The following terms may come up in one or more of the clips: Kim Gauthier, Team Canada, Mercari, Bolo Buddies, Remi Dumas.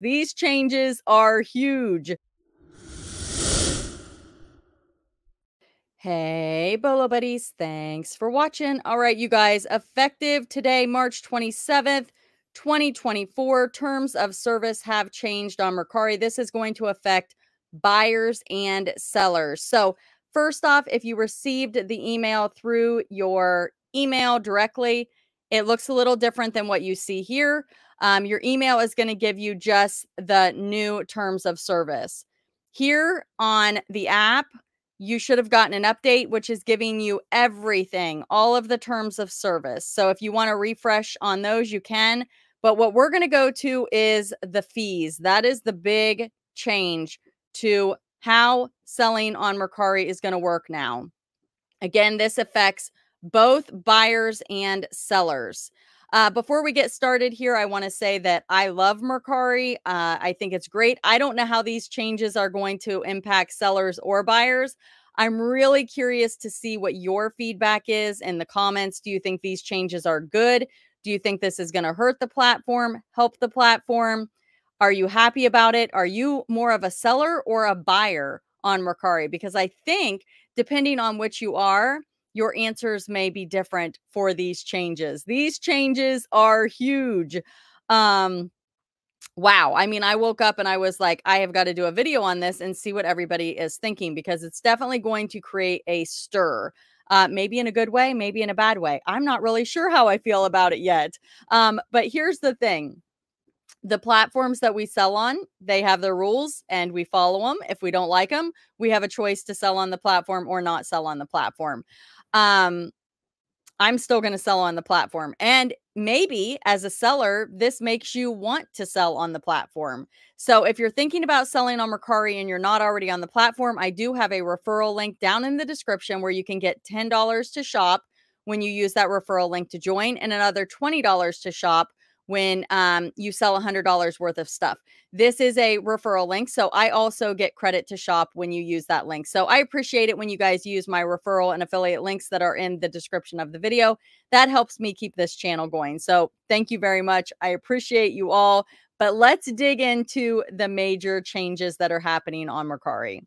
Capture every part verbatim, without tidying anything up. These changes are huge. Hey, Bolo Buddies. Thanks for watching. All right, you guys, effective today, March twenty-seventh, twenty twenty-four, terms of service have changed on Mercari. This is going to affect buyers and sellers. So first off, if you received the email through your email directly, it looks a little different than what you see here. Um, your email is going to give you just the new terms of service. Here on the app, you should have gotten an update, which is giving you everything, all of the terms of service. So if you want to refresh on those, you can. But what we're going to go to is the fees. That is the big change to how selling on Mercari is going to work now. Again, this affects both buyers and sellers. Uh, before we get started here, I want to say that I love Mercari. Uh, I think it's great. I don't know how these changes are going to impact sellers or buyers. I'm really curious to see what your feedback is in the comments. Do you think these changes are good? Do you think this is going to hurt the platform, help the platform? Are you happy about it? Are you more of a seller or a buyer on Mercari? Because I think depending on which you are, your answers may be different for these changes. These changes are huge. Um, wow. I mean, I woke up and I was like, I have got to do a video on this and see what everybody is thinking, because it's definitely going to create a stir, uh, maybe in a good way, maybe in a bad way. I'm not really sure how I feel about it yet. Um, but here's the thing. The platforms that we sell on, they have their rules and we follow them. If we don't like them, we have a choice to sell on the platform or not sell on the platform. Um, I'm still going to sell on the platform. And maybe as a seller, this makes you want to sell on the platform. So if you're thinking about selling on Mercari and you're not already on the platform, I do have a referral link down in the description where you can get ten dollars to shop when you use that referral link to join, and another twenty dollars to shop when um, you sell one hundred dollars worth of stuff. This is a referral link, so I also get credit to shop when you use that link. So I appreciate it when you guys use my referral and affiliate links that are in the description of the video. That helps me keep this channel going. So thank you very much. I appreciate you all. But let's dig into the major changes that are happening on Mercari.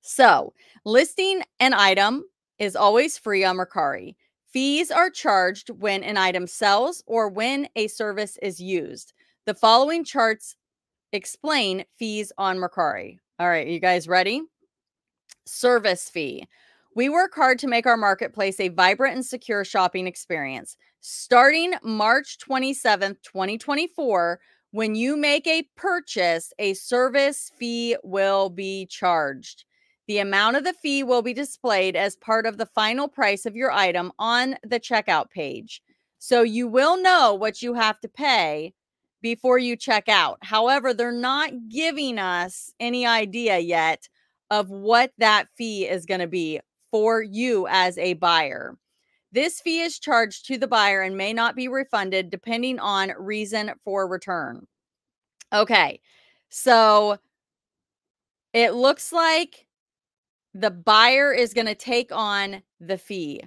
So listing an item is always free on Mercari. Fees are charged when an item sells or when a service is used. The following charts explain fees on Mercari. All right, you guys ready? Service fee. We work hard to make our marketplace a vibrant and secure shopping experience. Starting March twenty-seventh, twenty twenty-four, when you make a purchase, a service fee will be charged. The amount of the fee will be displayed as part of the final price of your item on the checkout page. So you will know what you have to pay before you check out. However, they're not giving us any idea yet of what that fee is going to be for you as a buyer. This fee is charged to the buyer and may not be refunded depending on reason for return. Okay, so it looks like the buyer is going to take on the fee.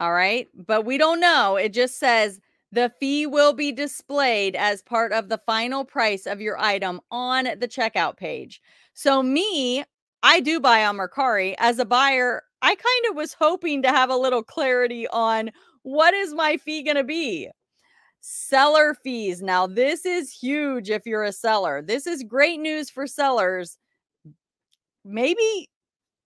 All right. But we don't know. It just says the fee will be displayed as part of the final price of your item on the checkout page. So me, I do buy on Mercari. As a buyer, I kind of was hoping to have a little clarity on what is my fee going to be. Seller fees. Now, this is huge if you're a seller. This is great news for sellers. Maybe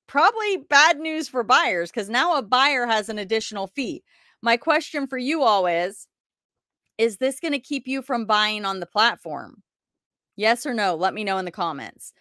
probably bad news for buyers, because now a buyer has an additional fee. My question for you all is, is this going to keep you from buying on the platform? Yes or no? Let me know in the comments.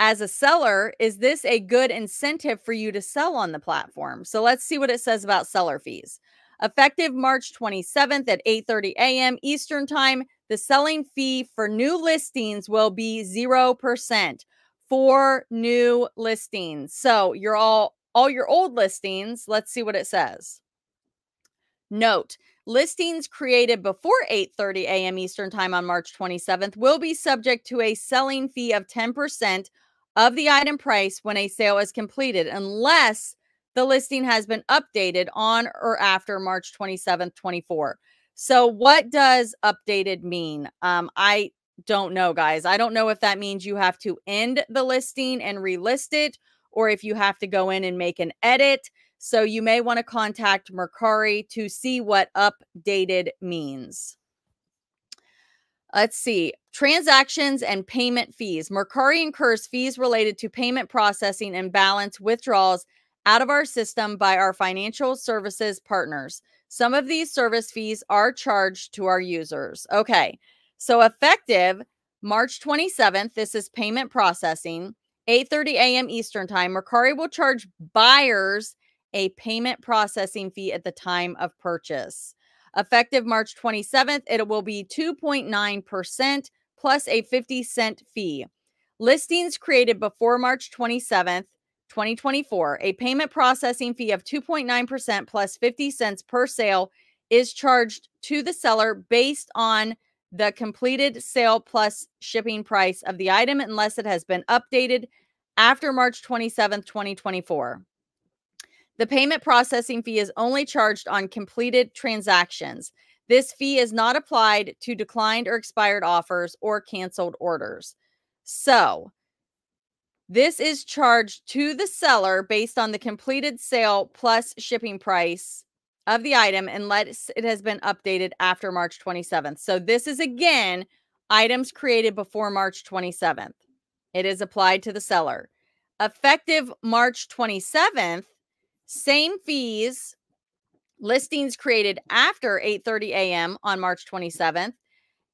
As a seller, is this a good incentive for you to sell on the platform? So let's see what it says about seller fees. Effective March twenty-seventh at eight thirty a m Eastern Time, the selling fee for new listings will be zero percent. For new listings. So you're all, all your old listings. Let's see what it says. Note, listings created before eight thirty a m Eastern Time on March twenty-seventh will be subject to a selling fee of ten percent of the item price when a sale is completed, unless the listing has been updated on or after March twenty-seventh, twenty-four. So what does updated mean? Um, I don't know, guys. I don't know if that means you have to end the listing and relist it, or if you have to go in and make an edit. So you may want to contact Mercari to see what updated means. Let's see. Transactions and payment fees. Mercari incurs fees related to payment processing and balance withdrawals out of our system by our financial services partners. Some of these service fees are charged to our users. Okay. So effective March twenty-seventh, this is payment processing, eight thirty a m Eastern time, Mercari will charge buyers a payment processing fee at the time of purchase. Effective March twenty-seventh, it will be two point nine percent plus a fifty cent fee. Listings created before March twenty-seventh, twenty twenty-four, a payment processing fee of two point nine percent plus fifty cents per sale is charged to the seller based on the completed sale plus shipping price of the item unless it has been updated after March twenty-seventh, twenty twenty-four. The payment processing fee is only charged on completed transactions. This fee is not applied to declined or expired offers or canceled orders. So this is charged to the seller based on the completed sale plus shipping price of the item unless it has been updated after March twenty-seventh. So this is, again, items created before March twenty-seventh. It is applied to the seller. Effective March twenty-seventh, same fees, listings created after eight thirty a m on March twenty-seventh,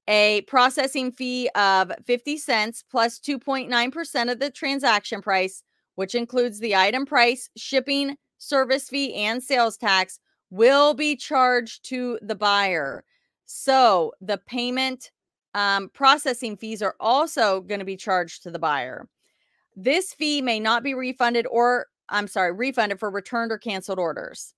a processing fee of fifty cents plus two point nine percent of the transaction price, which includes the item price, shipping, service fee, and sales tax, will be charged to the buyer. So the payment um, processing fees are also going to be charged to the buyer. This fee may not be refunded or, I'm sorry, refunded for returned or canceled orders.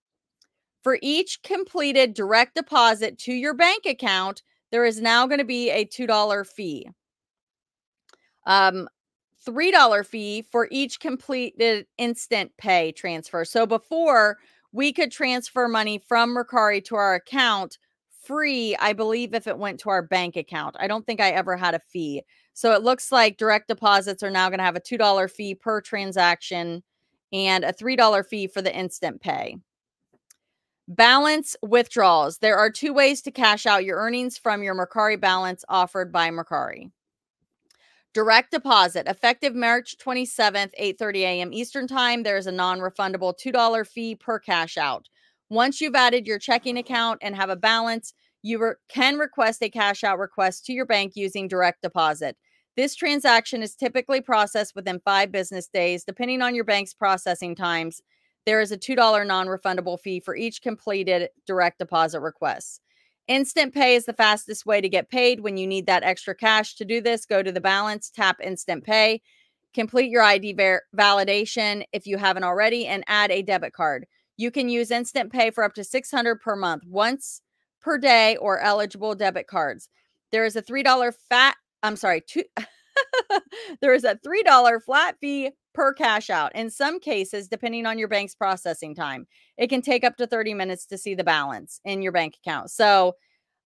For each completed direct deposit to your bank account, there is now going to be a two dollar fee. Um, three dollar fee for each completed instant pay transfer. So before, we could transfer money from Mercari to our account free, I believe, if it went to our bank account. I don't think I ever had a fee. So it looks like direct deposits are now going to have a two dollar fee per transaction and a three dollar fee for the instant pay. Balance withdrawals. There are two ways to cash out your earnings from your Mercari balance offered by Mercari. Direct deposit. Effective March twenty-seventh, eight thirty a m Eastern time, there is a non-refundable two dollar fee per cash out. Once you've added your checking account and have a balance, you re- can request a cash out request to your bank using direct deposit. This transaction is typically processed within five business days, depending on your bank's processing times. There is a two dollar non-refundable fee for each completed direct deposit request. Instant Pay is the fastest way to get paid when you need that extra cash. To do this, go to the balance, tap Instant Pay, complete your I D validation if you haven't already, and add a debit card. You can use Instant Pay for up to six hundred dollars per month, once per day, or eligible debit cards. There is a three dollar fat, I'm sorry, two, there is a three dollar flat fee per cash out. In some cases, depending on your bank's processing time, it can take up to thirty minutes to see the balance in your bank account. So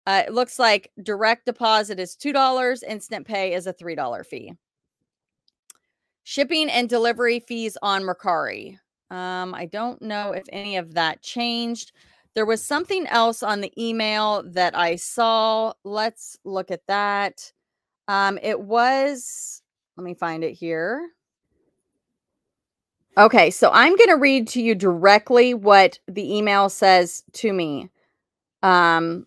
uh, it looks like direct deposit is two dollars. Instant Pay is a three dollar fee. Shipping and delivery fees on Mercari. Um, I don't know if any of that changed. There was something else on the email that I saw. Let's look at that. Um, it was, let me find it here. Okay, so I'm going to read to you directly what the email says to me. Um,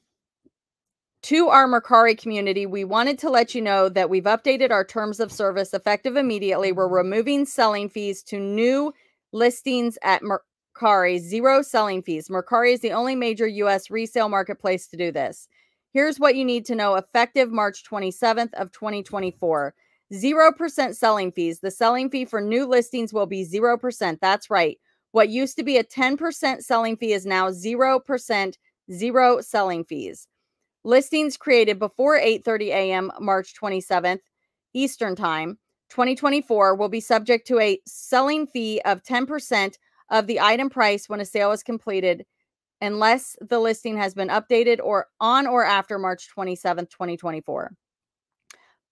to our Mercari community, we wanted to let you know that we've updated our terms of service effective immediately. We're removing selling fees to new listings at Mercari. Zero selling fees. Mercari is the only major U S resale marketplace to do this. Here's what you need to know effective March twenty-seventh of twenty twenty-four. zero percent selling fees. The selling fee for new listings will be zero percent. That's right. What used to be a ten percent selling fee is now zero percent, zero selling fees. Listings created before eight thirty a m March twenty-seventh Eastern Time, twenty twenty-four, will be subject to a selling fee of ten percent of the item price when a sale is completed, unless the listing has been updated or on or after March twenty-seventh, twenty twenty-four.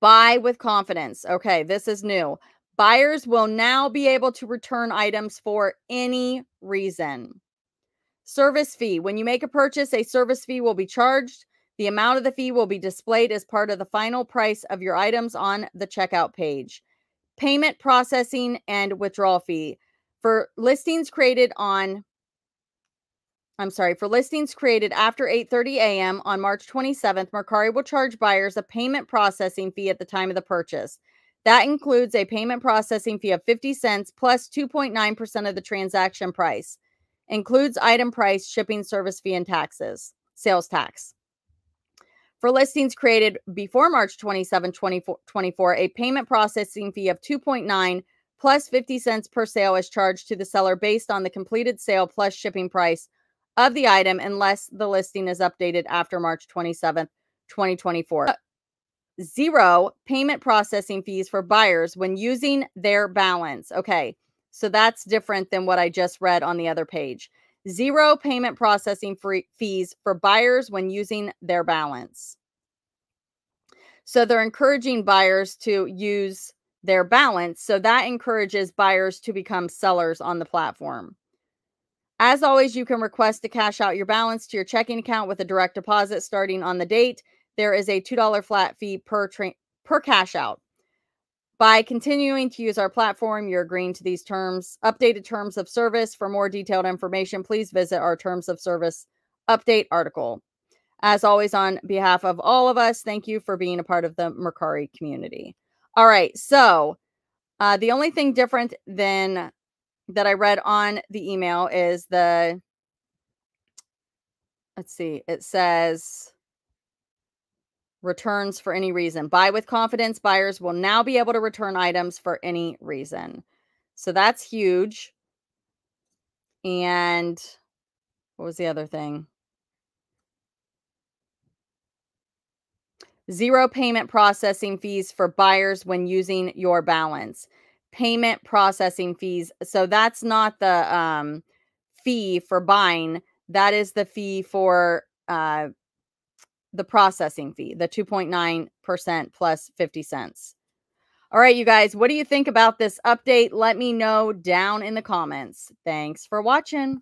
Buy with confidence. Okay, this is new. Buyers will now be able to return items for any reason. Service fee. When you make a purchase, a service fee will be charged. The amount of the fee will be displayed as part of the final price of your items on the checkout page. Payment processing and withdrawal fee. For listings created on, I'm sorry, for listings created after eight thirty a m on March twenty-seventh, Mercari will charge buyers a payment processing fee at the time of the purchase. That includes a payment processing fee of fifty cents plus two point nine percent of the transaction price. Includes item price, shipping service fee, and taxes, sales tax. For listings created before March twenty-seventh, twenty twenty-four, a payment processing fee of two point nine plus fifty cents per sale is charged to the seller based on the completed sale plus shipping price of the item unless the listing is updated after March twenty-seventh, twenty twenty-four. Zero payment processing fees for buyers when using their balance. Okay, so that's different than what I just read on the other page. Zero payment processing free fees for buyers when using their balance. So they're encouraging buyers to use their balance. So that encourages buyers to become sellers on the platform. As always, you can request to cash out your balance to your checking account with a direct deposit starting on the date. There is a two dollar flat fee per tra- per cash out. By continuing to use our platform, you're agreeing to these terms, updated terms of service. For more detailed information, please visit our terms of service update article. As always, on behalf of all of us, thank you for being a part of the Mercari community. All right, so uh, the only thing different than that I read on the email is the, let's see, it says, returns for any reason. Buy with confidence. Buyers will now be able to return items for any reason. So that's huge. And what was the other thing? Zero payment processing fees for buyers when using your balance. Payment processing fees. So that's not the um, fee for buying. That is the fee for uh, the processing fee, the two point nine percent plus fifty cents. All right, you guys, what do you think about this update? Let me know down in the comments. Thanks for watching.